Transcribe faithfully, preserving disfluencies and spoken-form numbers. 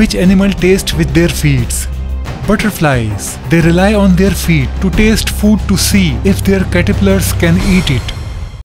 which animal taste with their feet. Butterflies. They rely on their feet to taste food to see if their caterpillars can eat it.